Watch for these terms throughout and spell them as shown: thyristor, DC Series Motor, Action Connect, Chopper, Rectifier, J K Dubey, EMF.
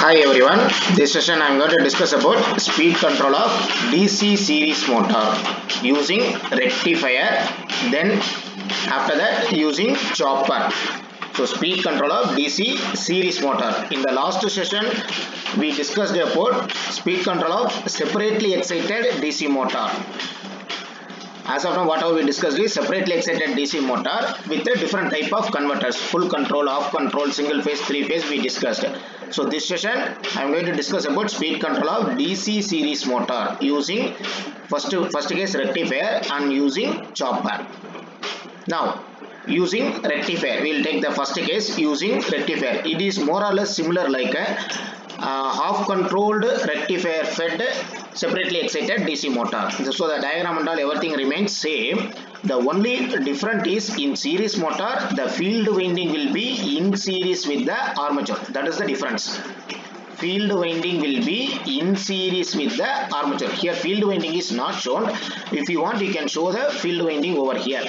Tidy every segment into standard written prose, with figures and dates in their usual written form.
Hi everyone, this session I am going to discuss about speed control of DC series motor using rectifier, then after that using chopper. So speed control of DC series motor. In the last session we discussed about speed control of separately excited DC motor. As of now, whatever we discussed is separately excited DC motor with a different type of converters. Full control, off control, single phase, three phase we discussed. So this session I am going to discuss about speed control of DC series motor using first case rectifier and using chopper. Now using rectifier, we will take the first case using rectifier. It is more or less similar like a half controlled rectifier fed separately excited DC motor. So the diagram and all everything remains same. The only different is in series motor the field winding will be in series with the armature. That is the difference. Field winding will be in series with the armature. Here field winding is not shown. If you want you can show the field winding over here.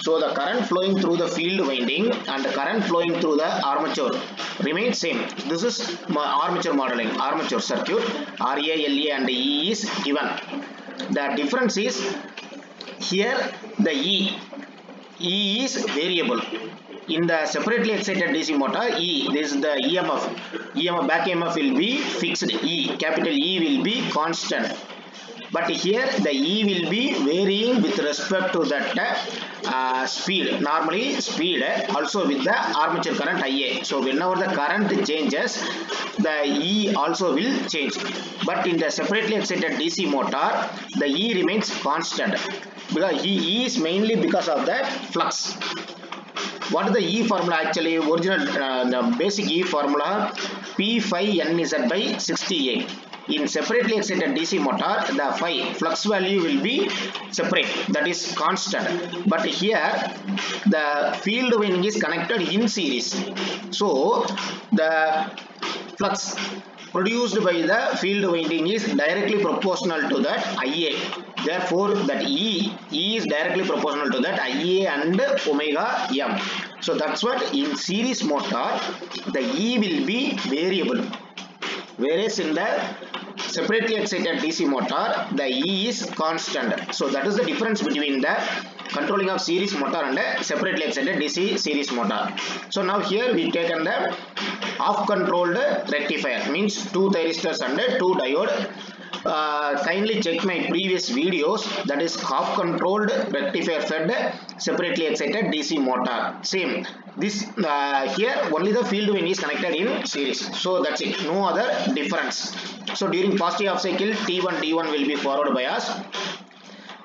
So the current flowing through the field winding and the current flowing through the armature remains same. This is armature modeling, armature circuit. RA, LA and E is given. The difference is here the E is variable. In the separately excited DC motor, this is the EMF, back EMF will be fixed. Capital E will be constant. But here the E will be varying with respect to that speed, normally speed also with the armature current IA. So whenever the current changes the E also will change, but in the separately excited DC motor the E remains constant because E is mainly because of the flux. What is the E formula? Actually original the basic E formula P5NZ by 60A. In separately excited DC motor the phi flux value will be separate, that is constant, but here the field winding is connected in series, so the flux produced by the field winding is directly proportional to that IA. Therefore that E is directly proportional to that IA and omega m. So that's what in series motor the E will be variable, whereas in the separately excited DC motor the E is constant. So that is the difference between the controlling of series motor and the separately excited DC series motor. So now here we taken the off controlled rectifier, means two thyristors and two diode. Kindly check my previous videos, that is half controlled rectifier fed separately excited DC motor. Same this here only the field winding is connected in series. So that's it, no other difference. So during positive half cycle T1 D1 will be forward bias.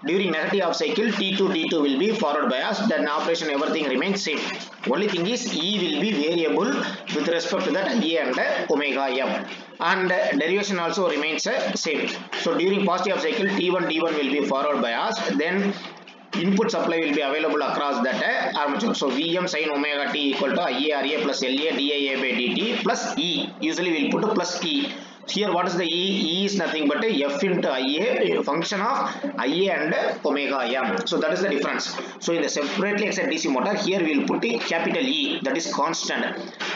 During negative half cycle T2 D2 will be forward bias. Then operation everything remains same. Only thing is E will be variable with respect to that E and omega m, and derivation also remains same. So during positive half cycle T1 D1 will be forward bias. Then input supply will be available across that armature. So Vm sin omega t equal to Ia Ra plus La Dia by dt plus E. Usually we will put plus E. Here what is the E? E is nothing but a F into IA, function of IA and omega m. So that is the difference. So in the separately excited DC motor here we will put a capital E, that is constant,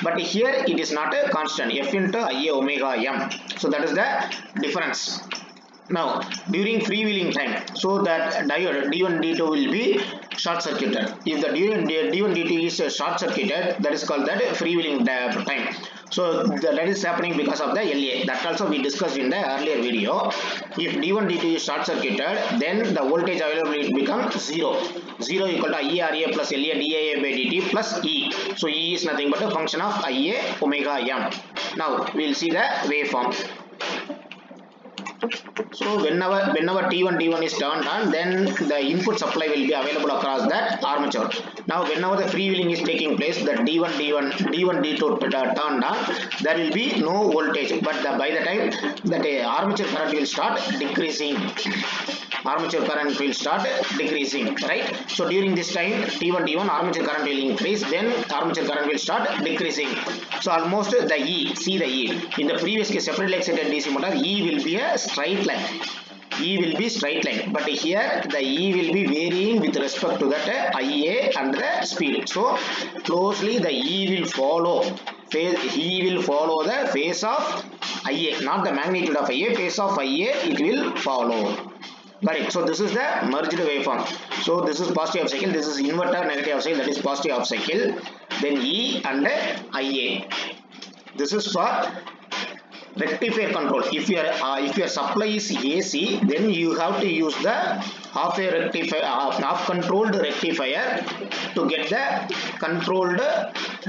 but here it is not a constant, F into IA omega m. So that is the difference. Now during freewheeling time, so that diode D1 D2 will be short circuited. If the D1 D2 is short circuited, that is called that freewheeling time. So that is happening because of the LA. That also we discussed in the earlier video. If D1 D2 is short circuited, then the voltage available will become 0. 0 equal to Ia Ra plus La Dia by dt plus E. So E is nothing but a function of Ia omega m. Now we will see the waveform. So whenever T1 D1 is turned on, then the input supply will be available across that armature. Now whenever the freewheeling is taking place, the D1 D2 turned on, there will be no voltage, but by the time that armature current will start decreasing. Armature current will start decreasing, right? So during this time T1 D1 armature current will increase, then armature current will start decreasing. So almost the E, see the E. In the previous case separately excited DC motor, E will be a straight line. E will be straight line, but here the E will be varying with respect to that IA and the speed. So closely the E will follow phase, he will follow the phase of Ia, not the magnitude of Ia, phase of Ia it will follow. Got it? So this is the merged waveform. So this is positive half cycle, this is inverter negative half cycle, that is positive half cycle. Then E and Ia. This is for rectifier control. If your supply is AC, then you have to use the half controlled rectifier to get the controlled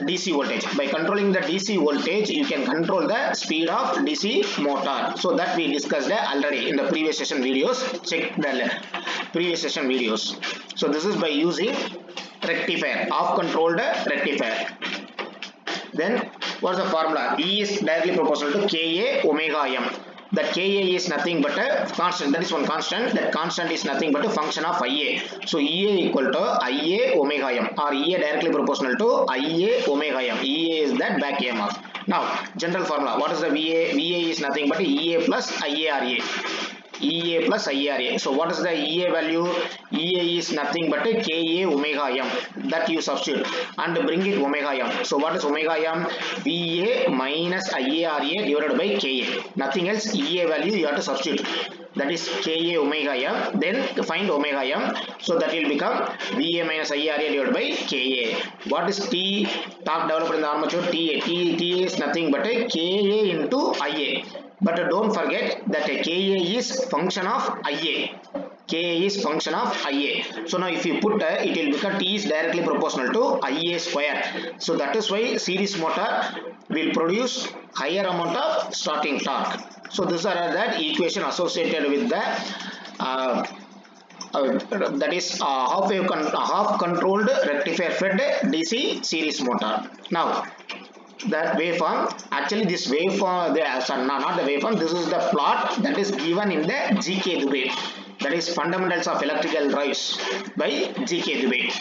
DC voltage. By controlling the DC voltage, you can control the speed of DC motor. So that we discussed already in the previous session videos. Check the previous session videos. So this is by using rectifier, half controlled rectifier. Then what's the formula? E is directly proportional to Ka omega m. That Ka is nothing but a constant. That is one constant. That constant is nothing but a function of Ia. So Ea equal to Ia omega m, or Ea directly proportional to Ia omega m. Ea is that back EMF. Now general formula. What is the Va? Va is nothing but Ea plus IaRa. Ea plus IaRa. So what is the Ea value? Ea is nothing but a Ka omega m. That you substitute and bring it omega m. So what is omega m? Va minus IaRa divided by Ka. Nothing else. Ea value you have to substitute. That is Ka omega m. Then find omega m. So that will become Va minus IaRa divided by Ka. What is T? Torque developed in the armature Ta. Ta is nothing but a Ka into Ia. But don't forget that Ka is function of Ia. Ka is function of Ia. So now if you put it will become T is directly proportional to Ia square. So that is why series motor will produce higher amount of starting torque. So these are that equation associated with the that is half controlled rectifier fed DC series motor. Now that waveform, actually this waveform, not the waveform, this is the plot that is given in the J K Dubey, that is Fundamentals of Electrical Drives by J K Dubey.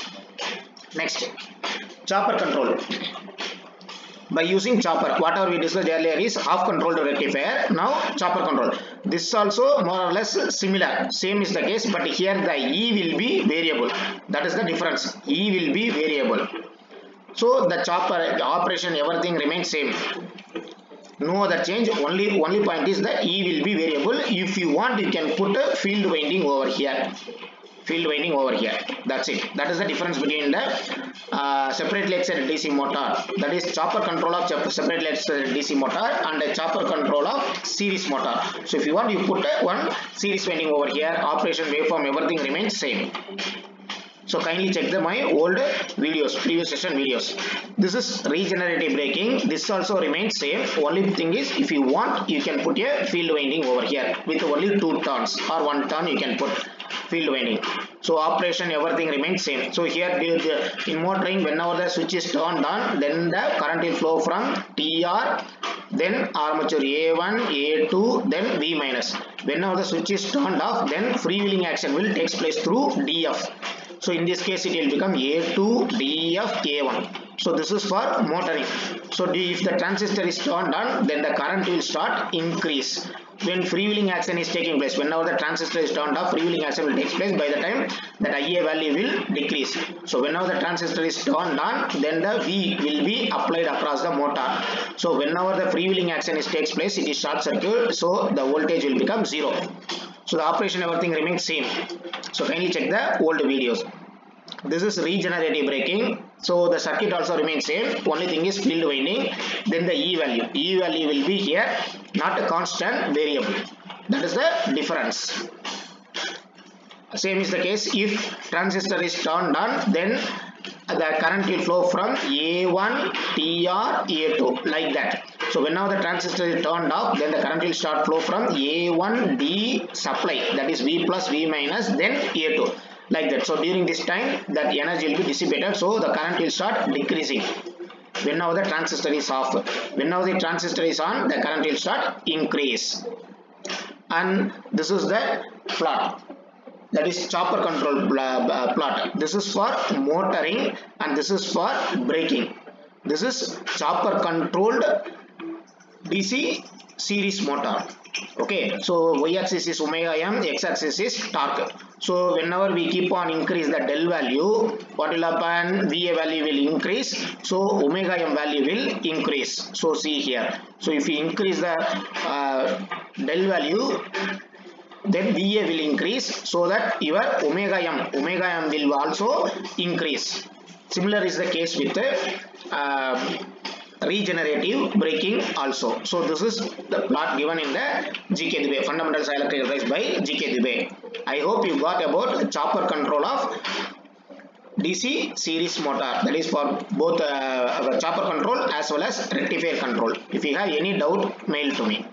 Next, chopper control. By using chopper, whatever we discussed earlier is half controlled rectifier. Now chopper control. This also more or less similar, same is the case, but here the E will be variable. That is the difference. E will be variable. So the chopper operation, everything remains same. No other change. Only point is that E will be variable. If you want, you can put a field winding over here. Field winding over here. That's it. That is the difference between the separately excited DC motor. That is chopper control of separately excited DC motor and the chopper control of series motor. So if you want, you put one series winding over here. Operation waveform, everything remains same. So kindly check my old videos, previous session videos. This is regenerative braking. This also remains same. Only thing is, if you want, you can put a field winding over here with only 2 turns or 1 turn. You can put field winding. So operation, everything remains same. So here in motoring, whenever the switch is turned on, then the current will flow from TR, then armature A1, A2, then V minus. Whenever the switch is turned off, then freewheeling action will take place through DF. So in this case, it will become A2, DF, K1. So this is for motoring. So if the transistor is turned on, then the current will start increase. When freewheeling action is taking place, whenever the transistor is turned off, freewheeling action will take place. By the time that Ia value will decrease. So whenever the transistor is turned on, then the V will be applied across the motor. So whenever the freewheeling action is takes place, it is short circuit. So the voltage will become 0. So the operation, everything remains same. So kindly check the old videos. This is regenerative braking. So the circuit also remains same. Only thing is field winding. Then the E value. E value will be here, not a constant, variable. That is the difference. Same is the case. If transistor is turned on, then the current will flow from A1, TR, A2, like that. So whenever the transistor is turned off, then the current will start flow from A1, D supply, that is V plus, V minus, then A2, like that. So during this time, that energy will be dissipated, so the current will start decreasing. Whenever the transistor is off, whenever the transistor is on, the current will start increase. And this is the plot. That is chopper control plot. This is for motoring and this is for braking. This is chopper controlled DC series motor. Okay, so y axis is omega m, x axis is torque. So whenever we keep on increase the del value, what will happen? VA value will increase, so omega m value will increase. So see here, so if we increase the del value, then VA will increase, so that your omega m will also increase. Similar is the case with the regenerative braking also. So this is the plot given in the J K Dubey, Fundamentals of Electrical Drives by J K Dubey. I hope you got about chopper control of DC series motor, that is for both chopper control as well as rectifier control. If you have any doubt, mail to me.